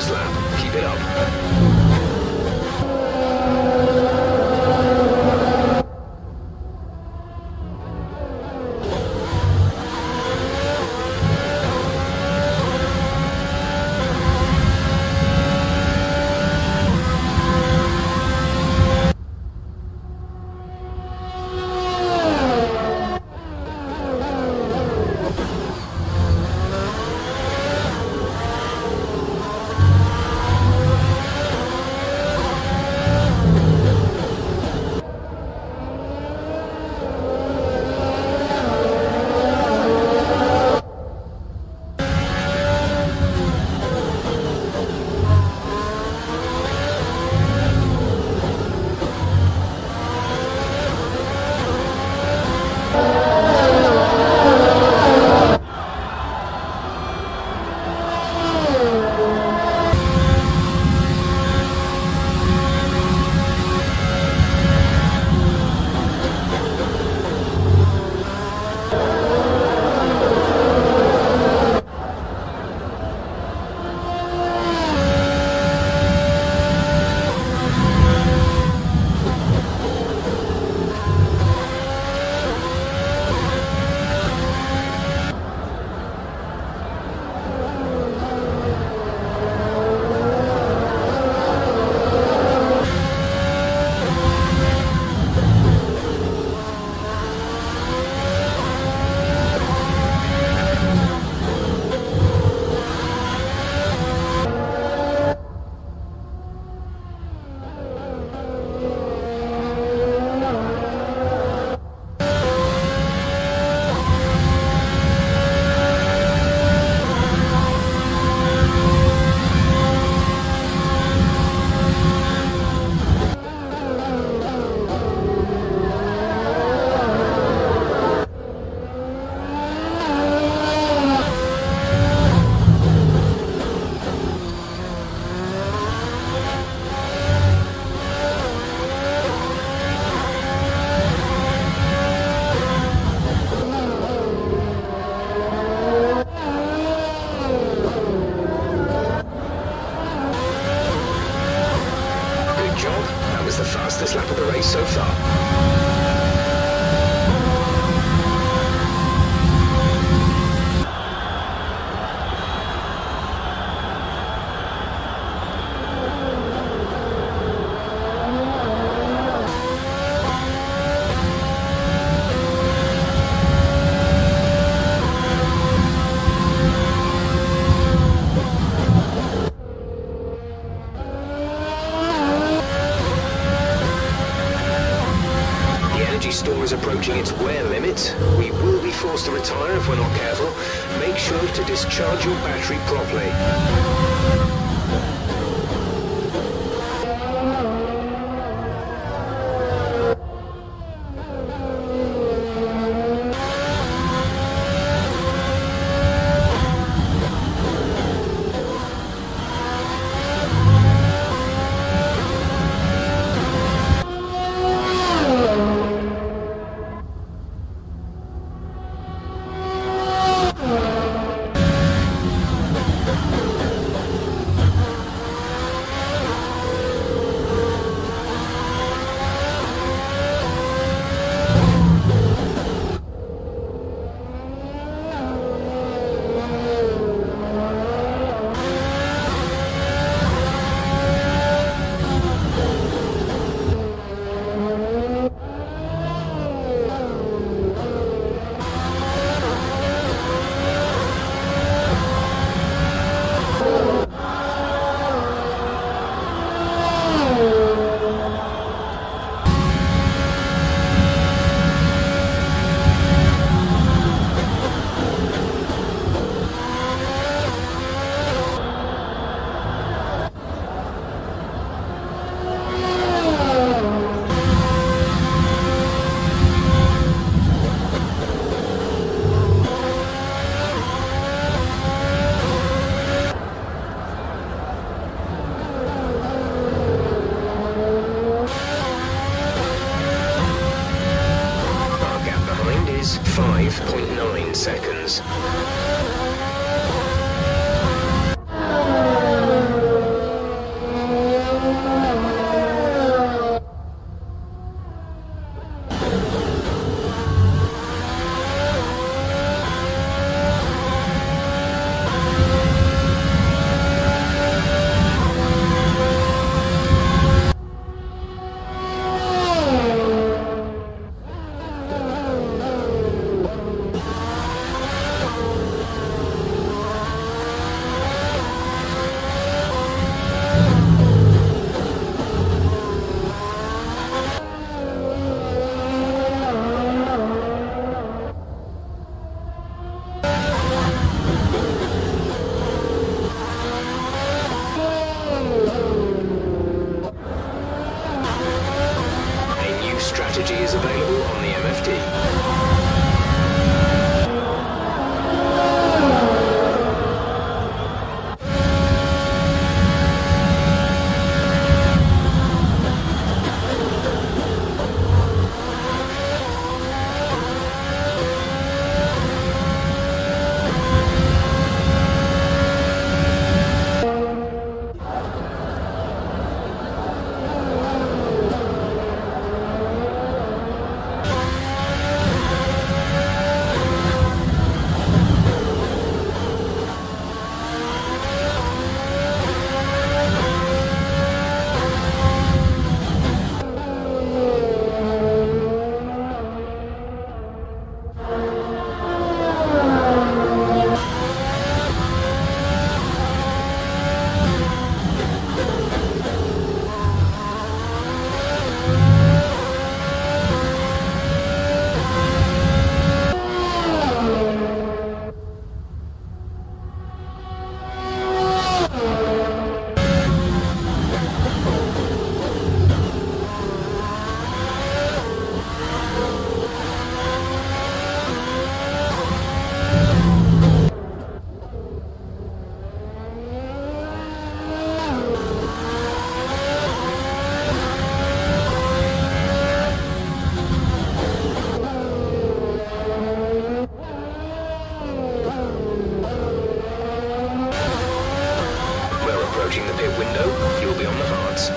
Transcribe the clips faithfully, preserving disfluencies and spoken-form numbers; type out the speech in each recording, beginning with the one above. first lap. Keep it up. Storm is approaching its wear limit. We will be forced to retire if we're not careful. Make sure to discharge your battery properly. You Approaching the pit window, you'll be on the hards.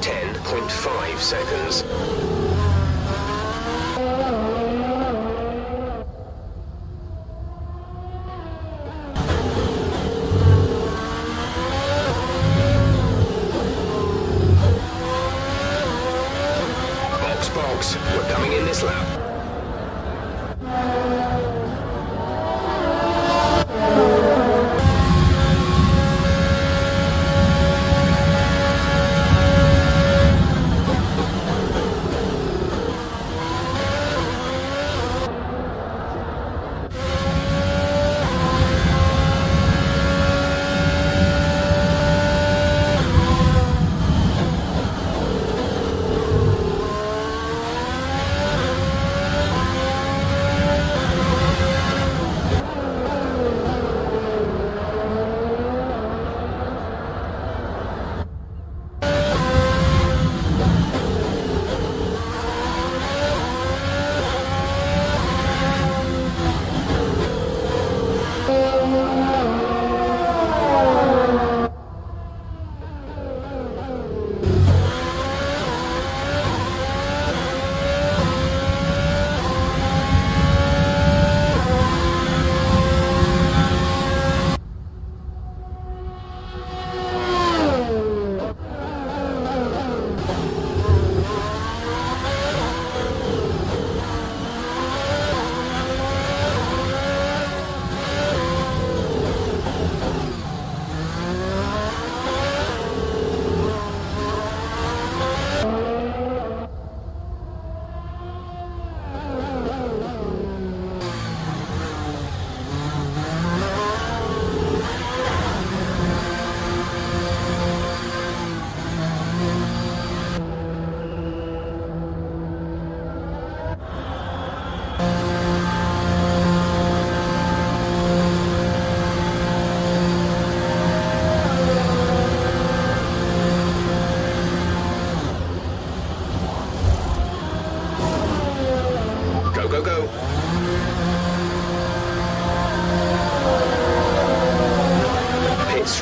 ten point five seconds. Box, box, we're coming in this lap.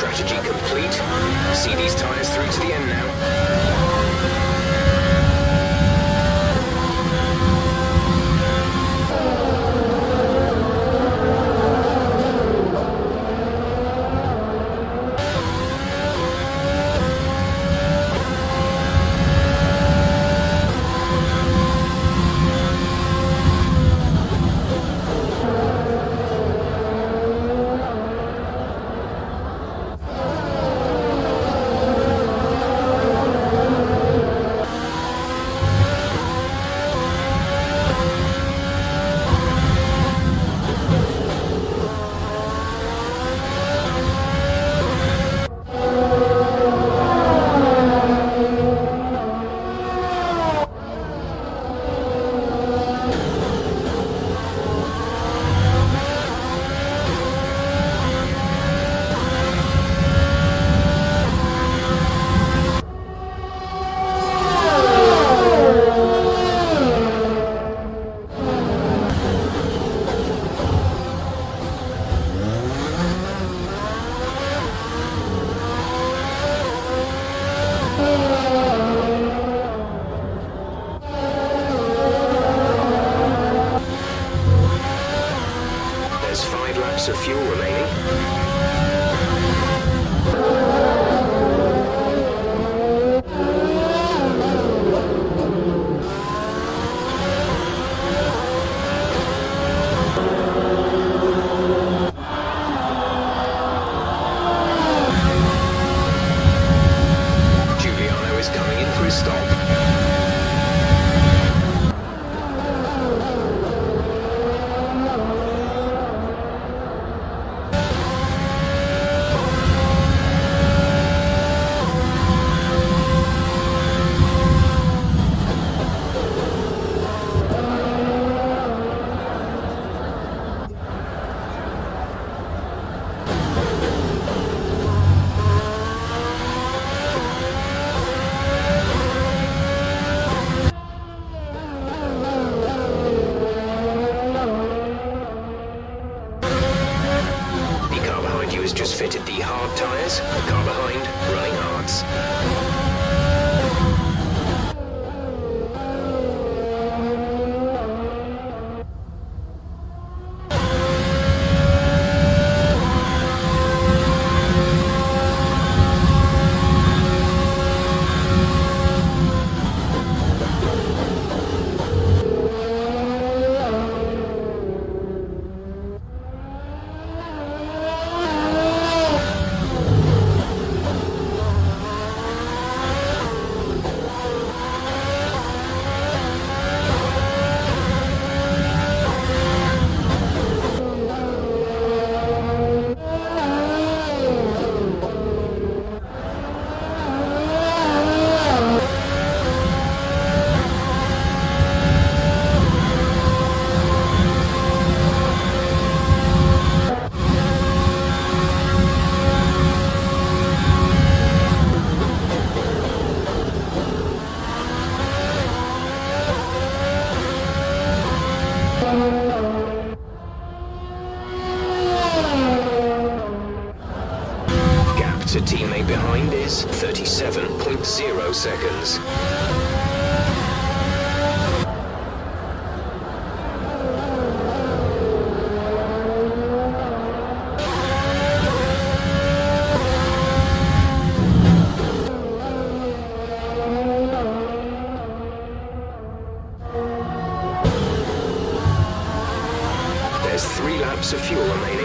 strategy complete. See these tyres through to the end now. Of fuel remaining. Just fitted the hard tyres, the car behind running hards. To teammate behind is thirty-seven point zero seconds. There's three laps of fuel remaining.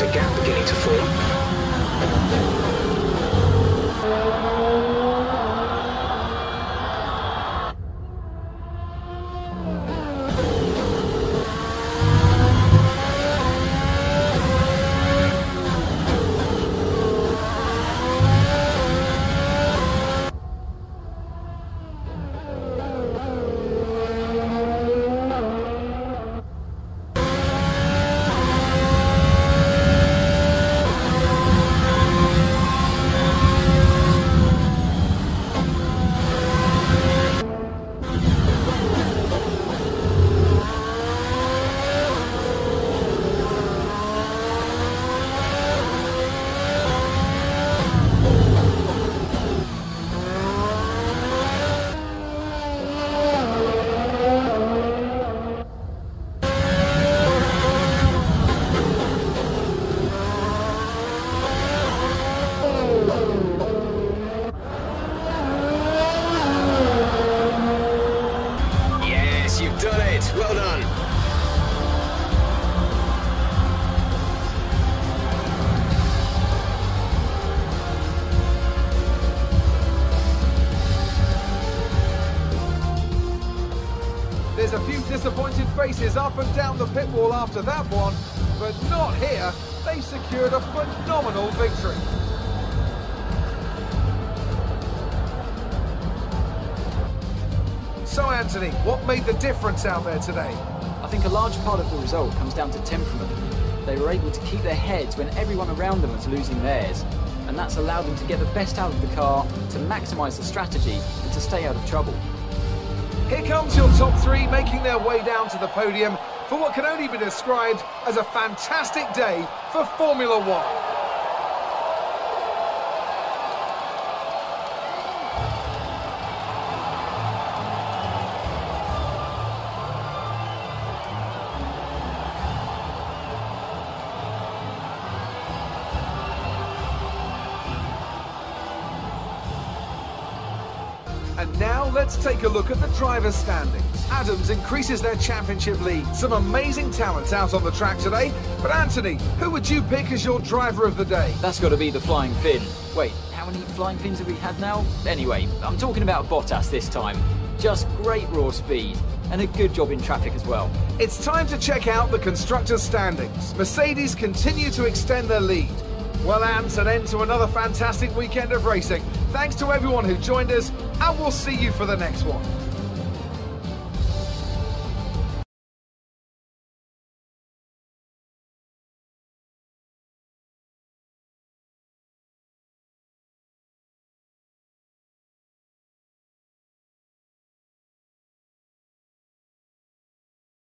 there's a gap beginning to form. Well done. There's a few disappointed faces up and down the pit wall after that one, but not here. They've secured a phenomenal victory. So, Anthony, what made the difference out there today? I think a large part of the result comes down to temperament. They were able to keep their heads when everyone around them was losing theirs, and that's allowed them to get the best out of the car, to maximise the strategy, and to stay out of trouble. Here comes your top three, making their way down to the podium for what can only be described as a fantastic day for Formula One. And now let's take a look at the driver's standings. Adams increases their championship lead. Some amazing talent out on the track today. But Anthony, who would you pick as your driver of the day? That's got to be the Flying Finn. Wait, how many Flying Finns have we had now? Anyway, I'm talking about Bottas this time. Just great raw speed and a good job in traffic as well. It's time to check out the constructors' standings. Mercedes continue to extend their lead. Well, Ants, an end to another fantastic weekend of racing. Thanks to everyone who joined us, and we'll see you for the next one.